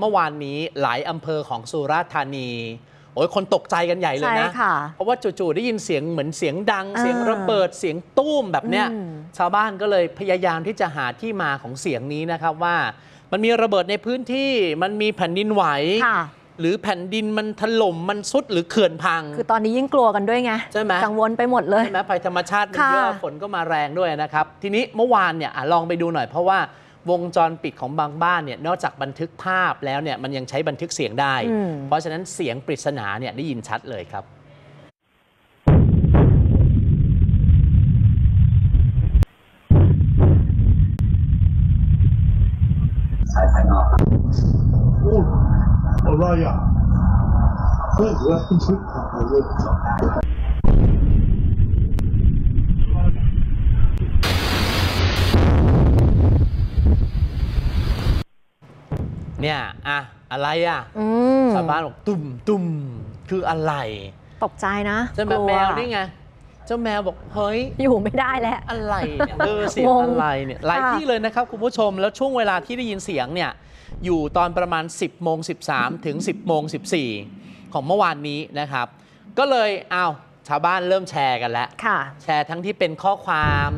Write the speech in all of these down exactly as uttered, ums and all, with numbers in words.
เมื่อวานนี้หลายอำเภอของสุราษฎร์ธานีโอ้ยคนตกใจกันใหญ่เลยนะเพราะว่าจู่ๆได้ยินเสียงเหมือนเสียงดังเสียงระเบิดเสียงตู้มแบบเนี้ยชาวบ้านก็เลยพยายามที่จะหาที่มาของเสียงนี้นะครับว่ามันมีระเบิดในพื้นที่มันมีแผ่นดินไหวหรือแผ่นดินมันถล่มมันซุดหรือเขื่อนพังคือตอนนี้ยิ่งกลัวกันด้วยไงใช่ไหมกังวลไปหมดเลยใช่ไหมภัยธรรมชาติมันเยอะฝนก็มาแรงด้วยนะครับทีนี้เมื่อวานเนี่ยลองไปดูหน่อยเพราะว่าวงจรปิดของบางบ้านเนี่ยนอกจากบันทึกภาพแล้วเนี่ยมันยังใช้บันทึกเสียงได้เพราะฉะนั้นเสียงปริศนาเนี่ยได้ยินชัดเลยครับสายไฟนอกอู้อะไรอ่ะคือเรื่องที่ชุดของเราเลยเนี่ยอะอะไรอะชาวบ้านบอกตุ่มตุ่มคืออะไรตกใจนะเจ้าแมวนี่ไงเจ้าแมวบอกเฮ้ยอยู่ไม่ได้แล้วอะไรเนี่ยเออเสียงอะไรเนี่ยหลายที่เลยนะครับคุณผู้ชมแล้วช่วงเวลาที่ได้ยินเสียงเนี่ยอยู่ตอนประมาณ สิบโมงสิบสาม ถึง สิบโมงสิบสี่ ของเมื่อวานนี้นะครับก็เลยเอาชาวบ้านเริ่มแชร์กันแล้วแชร์ทั้งที่เป็นข้อความ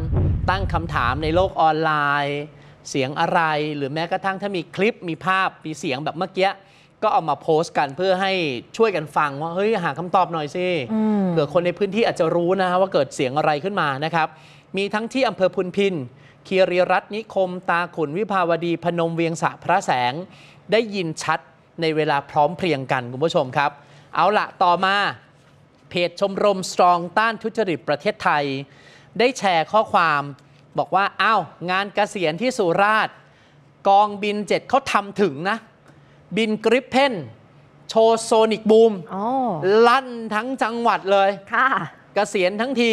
ตั้งคำถามในโลกออนไลน์เสียงอะไรหรือแม้กระทั่งถ้ามีคลิปมีภาพมีเสียงแบบเมื่อกี้ก็เอามาโพสต์กันเพื่อให้ช่วยกันฟังว่าเฮ้ยหาคำตอบหน่อยสิเผื่อคนในพื้นที่อาจจะรู้นะว่าเกิดเสียงอะไรขึ้นมานะครับมีทั้งที่อำเภอพุนพินคีรีรัตน์นิคมตาขุนวิภาวดีพนมเวียงสะพระแสงได้ยินชัดในเวลาพร้อมเพรียงกันคุณผู้ชมครับเอาละต่อมาเพจชมรมสตรองต้านทุจริตประเทศไทยได้แชร์ข้อความบอกว่าอ้าวงานเกษียณที่สุราษฎร์กองบินเจ็ดเขาทำถึงนะบินกริปเพนโชว์โซนิกบูมลั่นทั้งจังหวัดเลยเกษียณทั้งที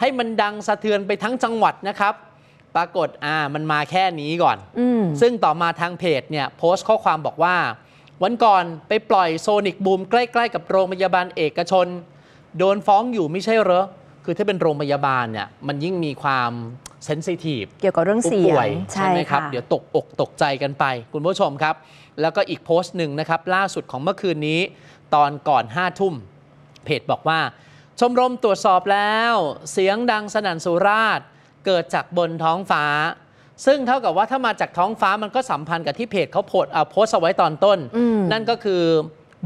ให้มันดังสะเทือนไปทั้งจังหวัดนะครับปรากฏอ่ามันมาแค่นี้ก่อนอซึ่งต่อมาทางเพจเนี่ยโพสต์ข้อความบอกว่าวันก่อนไปปล่อยโซนิกบูมใกล้ๆกับโรงพยาบาลเอกชนโดนฟ้องอยู่ไม่ใช่เหรอคือถ้าเป็นโรงพยาบาลเนี่ยมันยิ่งมีความเซนซิทีฟเกี่ยวกับเรื่องเสียงใช่ไหมครับเดี๋ยวตกอกตกใจกันไปคุณผู้ชมครับแล้วก็อีกโพสต์หนึ่งนะครับล่าสุดของเมื่อคืนนี้ตอนก่อนห้าทุ่มเพจบอกว่าชมรมตรวจสอบแล้วเสียงดังสนั่นสุราษฎร์เกิดจากบนท้องฟ้าซึ่งเท่ากับว่าถ้ามาจากท้องฟ้ามันก็สัมพันธ์กับที่เพจเขาโพสต์เอาโพสต์เอาไว้ตอนต้นนั่นก็คือ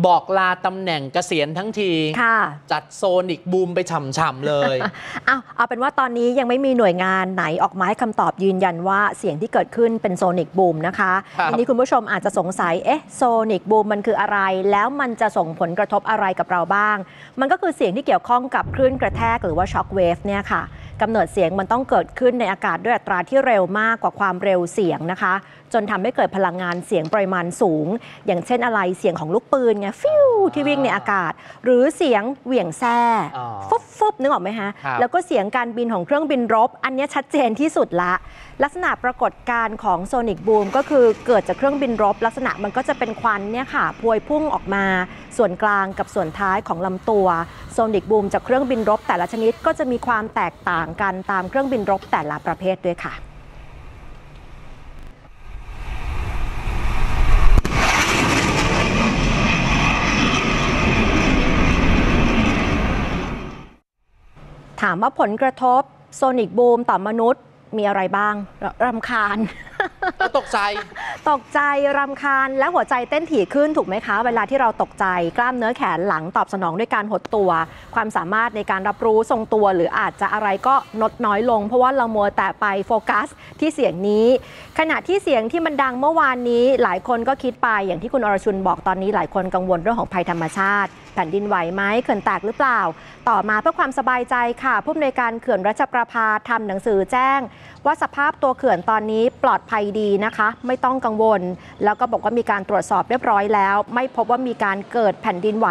บอกลาตำแหน่งเกษียณทั้งทีจัดโซนิกบูมไปฉ่ำๆเลยเอาเอาเป็นว่าตอนนี้ยังไม่มีหน่วยงานไหนออกมาให้คำตอบยืนยันว่าเสียงที่เกิดขึ้นเป็นโซนิกบูมนะคะทีนี้คุณผู้ชมอาจจะสงสัยเอ๊ะโซนิกบูมมันคืออะไรแล้วมันจะส่งผลกระทบอะไรกับเราบ้างมันก็คือเสียงที่เกี่ยวข้องกับคลื่นกระแทกหรือว่าช็อคเวฟเนี่ยค่ะกำเนิดเสียงมันต้องเกิดขึ้นในอากาศด้วยอัตราที่เร็วมากกว่าความเร็วเสียงนะคะจนทำให้เกิดพลังงานเสียงปริมาณสูงอย่างเช่นอะไรเสียงของลูกปืนไงฟิวที่วิ่งในอากาศหรือเสียงเหวี่ยงแส้ฟุบฟุบนึกออกไหมฮะแล้วก็เสียงการบินของเครื่องบินรบอันนี้ชัดเจนที่สุดละลักษณะปรากฏการณ์ของโซนิกบูมก็คือเกิดจากเครื่องบินรบลักษณะมันก็จะเป็นควันเนี่ยค่ะพวยพุ่งออกมาส่วนกลางกับส่วนท้ายของลำตัวโซนิกบูมจากเครื่องบินรบแต่ละชนิดก็จะมีความแตกต่างกันตามเครื่องบินรบแต่ละประเภทด้วยค่ะถามว่าผลกระทบโซนิกบูมต่อมนุษย์มีอะไรบ้างรำคาญตกใจตกใจรำคาญและหัวใจเต้นถี่ขึ้นถูกไหมคะเวลาที่เราตกใจกล้ามเนื้อแขนหลังตอบสนองด้วยการหดตัวความสามารถในการรับรู้ทรงตัวหรืออาจจะอะไรก็ลดน้อยลงเพราะว่าเรามัวแต่ไปโฟกัสที่เสียงนี้ขณะที่เสียงที่มันดังเมื่อวานนี้หลายคนก็คิดไปอย่างที่คุณอรชุนบอกตอนนี้หลายคนกังวลเรื่องของภัยธรรมชาติแผ่นดินไหวไหมเขื่อนแตกหรือเปล่าต่อมาเพื่อความสบายใจค่ะผู้อำนวยการเขื่อนรัชประภาทำหนังสือแจ้งว่าสภาพตัวเขื่อนตอนนี้ปลอดภัยดีนะคะไม่ต้องกังวลแล้วก็บอกว่ามีการตรวจสอบเรียบร้อยแล้วไม่พบว่ามีการเกิดแผ่นดินไหว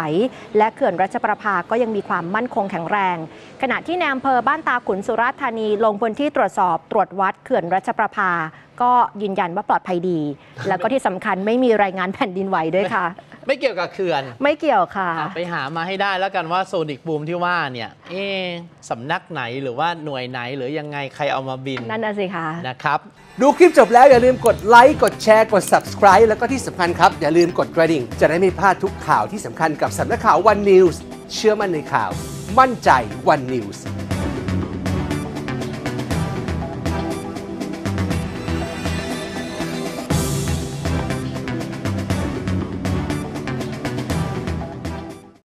และเขื่อนรัชประภาก็ยังมีความมั่นคงแข็งแรงขณะที่ในอำเภอบ้านตาขุนสุราษฎร์ธานีลงพื้นที่ตรวจสอบตรวจวัดเขื่อนรัชประภาก็ยืนยันว่าปลอดภัยดีแล้วก็ที่สำคัญไม่มีรายงานแผ่นดินไหวด้วยค่ะ ไม่เกี่ยวกับเขื่อนไม่เกี่ยวค่ะไปหามาให้ได้แล้วกันว่าโซนิกบูมที่ว่าเนี่ยเอ๊ะสำนักไหนหรือว่าหน่วยไหนหรือยังไงใครเอามาบินนั่นน่ะสิค่ะนะครับดูคลิปจบแล้วอย่าลืมกดไลค์กดแชร์กด ซับสไครบ์ แล้วก็ที่สำคัญครับอย่าลืมกดกระดิ่งจะได้ไม่พลาดทุกข่าวที่สำคัญกับสำนักข่าววันนิวส์เชื่อมั่นในข่าวมั่นใจวันนิวส์